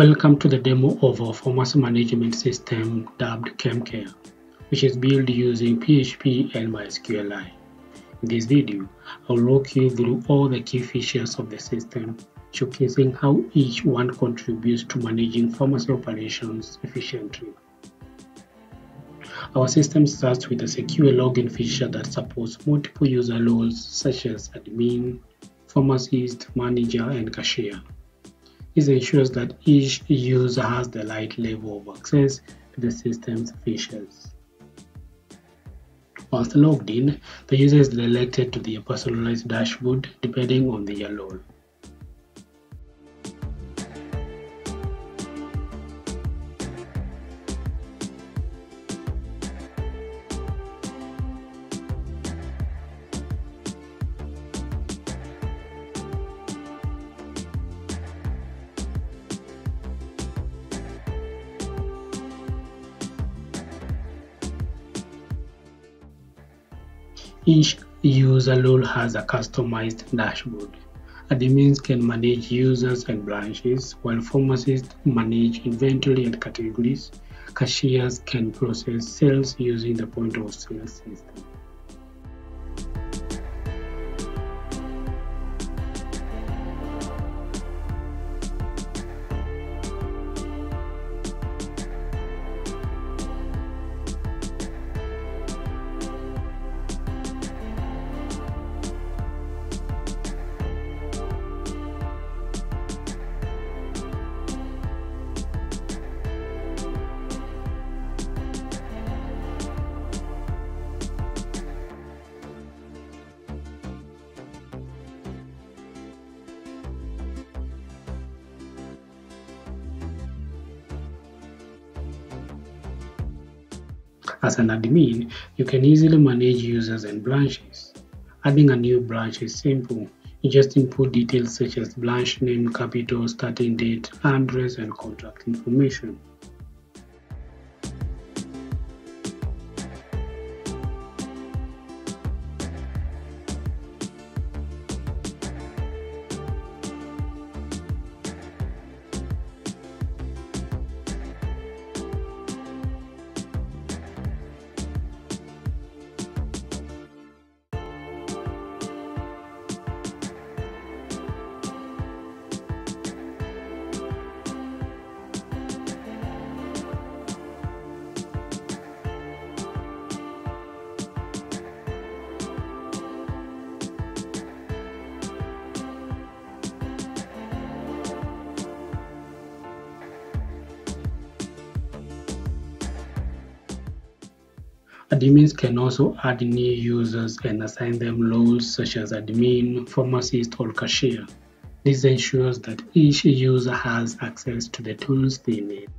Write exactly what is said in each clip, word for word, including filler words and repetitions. Welcome to the demo of our pharmacy management system dubbed ChemCare, which is built using P H P and MySQLi. In this video, I'll walk you through all the key features of the system, showcasing how each one contributes to managing pharmacy operations efficiently. Our system starts with a secure login feature that supports multiple user roles such as admin, pharmacist, manager, and cashier. This ensures that each user has the right level of access to the system's features. Once logged in, the user is directed to their personalized dashboard depending on their role. Each user role has a customized dashboard. Admins can manage users and branches, while pharmacists manage inventory and categories. Cashiers can process sales using the point of sale system. As an admin, you can easily manage users and branches. Adding a new branch is simple. You just input details such as branch name, capital, starting date, address, and contact information. Admins can also add new users and assign them roles such as admin, pharmacist, or cashier. This ensures that each user has access to the tools they need.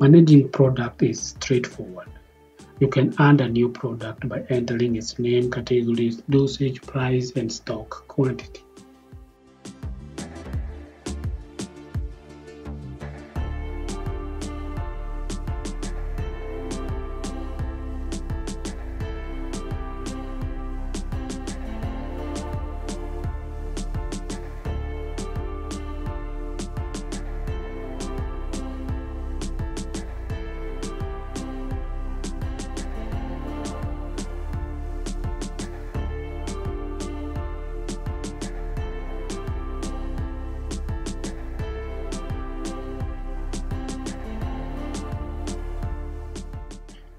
Managing product is straightforward. You can add a new product by entering its name, categories, dosage, price, and stock quantity.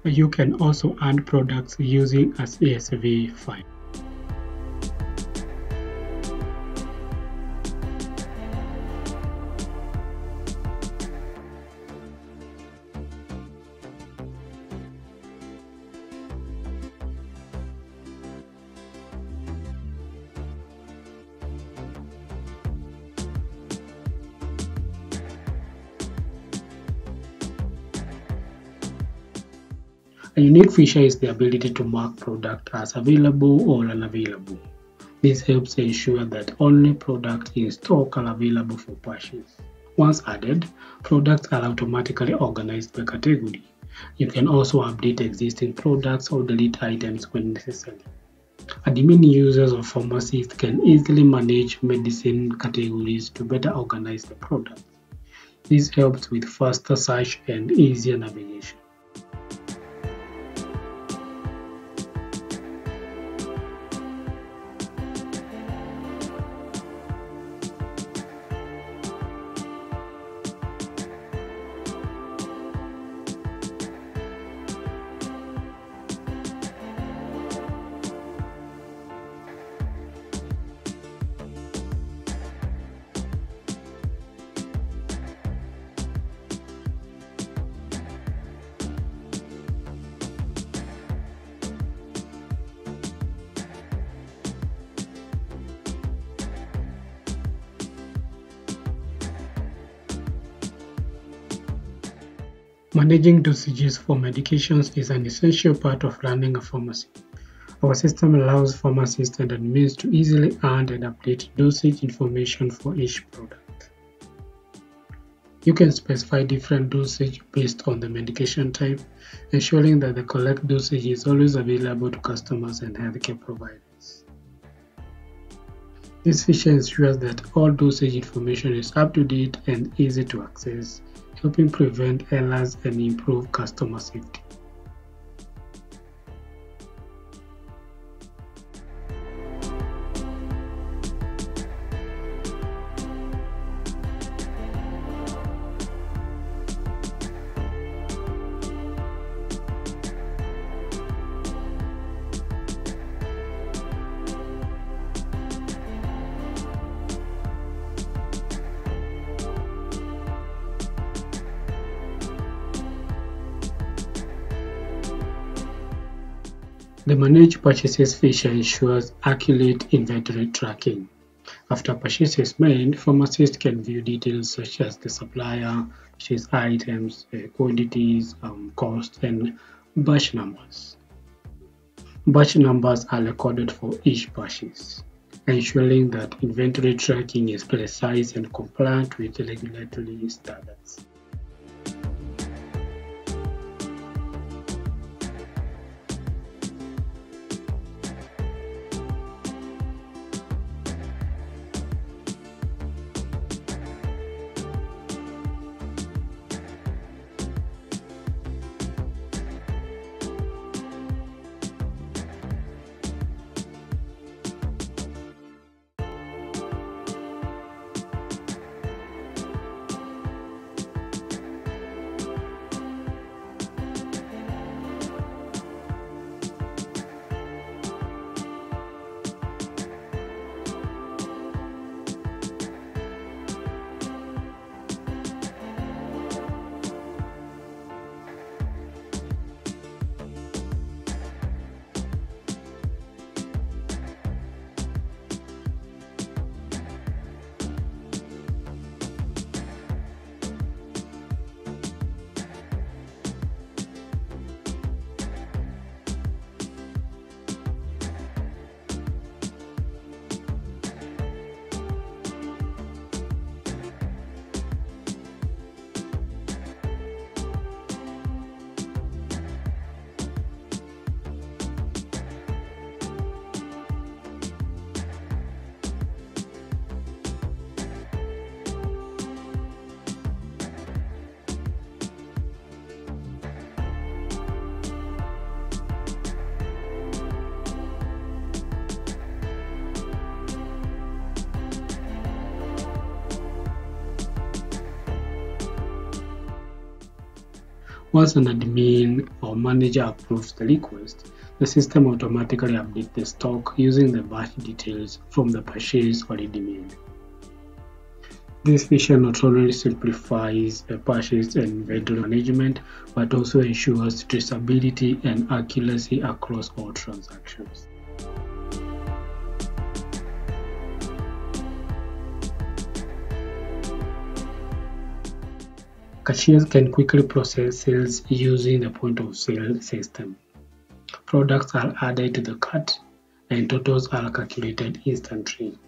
You can also add products using a C S V file. A unique feature is the ability to mark product as available or unavailable. This helps ensure that only products in stock are available for purchase. Once added, products are automatically organized by category. You can also update existing products or delete items when necessary. Admin users or pharmacists can easily manage medicine categories to better organize the product. This helps with faster search and easier navigation. Managing dosages for medications is an essential part of running a pharmacy. Our system allows pharmacists and admins to easily add and update dosage information for each product. You can specify different dosage based on the medication type, ensuring that the correct dosage is always available to customers and healthcare providers. This feature ensures that all dosage information is up to date and easy to access, helping prevent errors and improve customer safety. The Manage Purchases feature ensures accurate inventory tracking. After purchase is made, pharmacists can view details such as the supplier, purchase items, uh, quantities, um, costs, and batch numbers. Batch numbers are recorded for each purchase, ensuring that inventory tracking is precise and compliant with regulatory standards. Once an admin or manager approves the request, the system automatically updates the stock using the batch details from the purchase already made. This feature not only simplifies the purchase and inventory management, but also ensures traceability and accuracy across all transactions. Cashiers can quickly process sales using the point of sale system. Products are added to the cart and totals are calculated instantly.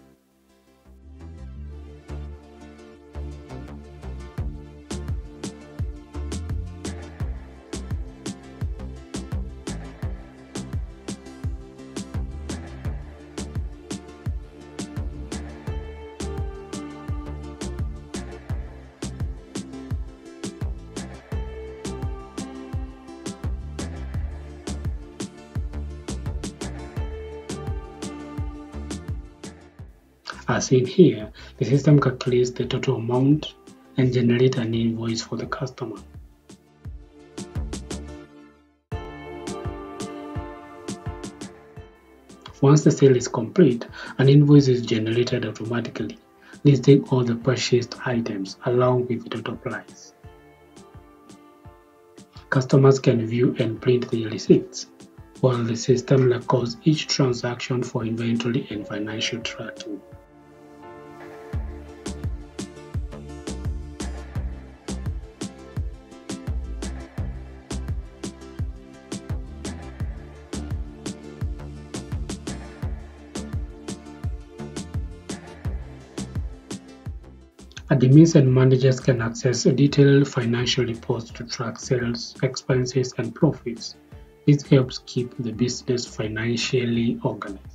are seen here, the system calculates the total amount and generates an invoice for the customer. Once the sale is complete, an invoice is generated automatically, listing all the purchased items along with the total price. Customers can view and print the receipts, while the system records each transaction for inventory and financial tracking. Admins and managers can access detailed financial reports to track sales, expenses, and profits. This helps keep the business financially organized.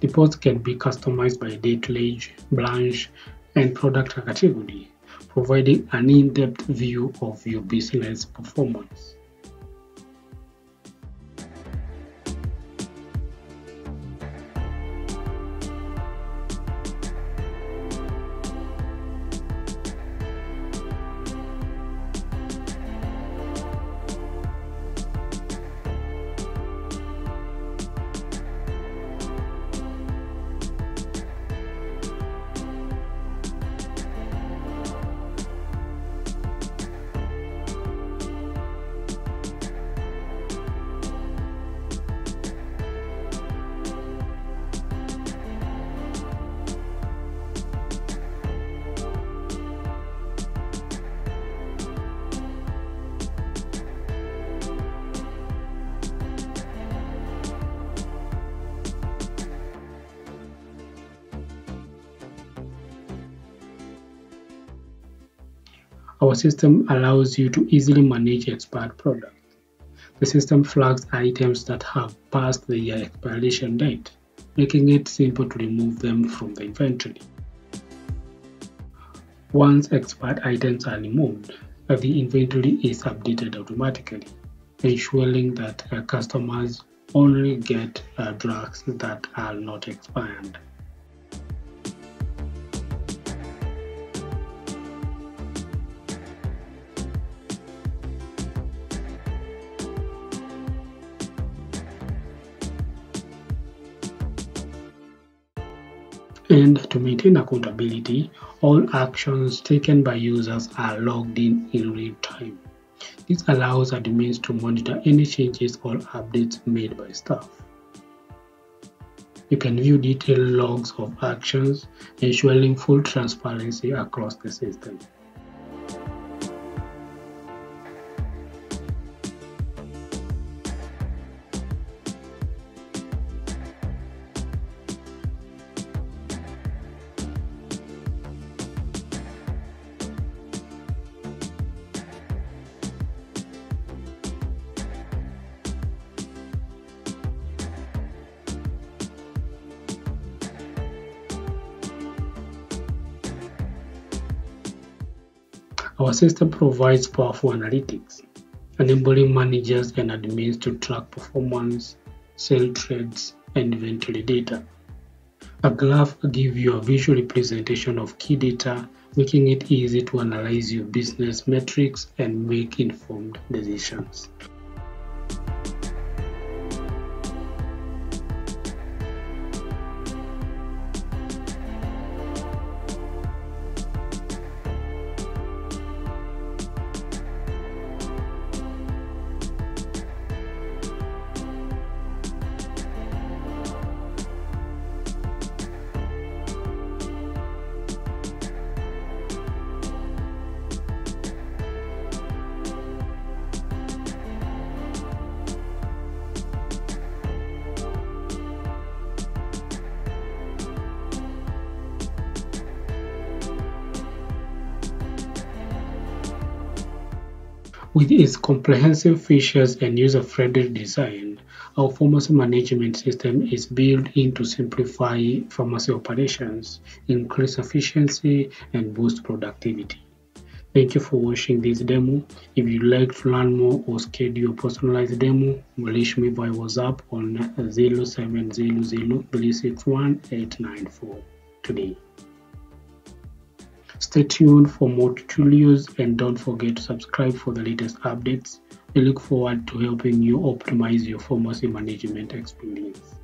Reports can be customized by date range, branch, and product category, providing an in-depth view of your business performance. Our system allows you to easily manage expired products. The system flags items that have passed their expiration date, making it simple to remove them from the inventory. Once expired items are removed, the inventory is updated automatically, ensuring that customers only get drugs that are not expired. And to maintain accountability, all actions taken by users are logged in in real time. This allows admins to monitor any changes or updates made by staff. You can view detailed logs of actions, ensuring full transparency across the system. Our system provides powerful analytics, enabling managers and admins to track performance, sale trends, and inventory data. A graph gives you a visual representation of key data, making it easy to analyze your business metrics and make informed decisions. With its comprehensive features and user-friendly design, our pharmacy management system is built in to simplify pharmacy operations, increase efficiency, and boost productivity. Thank you for watching this demo. If you'd like to learn more or schedule a personalized demo, reach me by WhatsApp on zero seven zero zero three six one eight nine four today. Stay tuned for more tutorials and don't forget to subscribe for the latest updates. We look forward to helping you optimize your pharmacy management experience.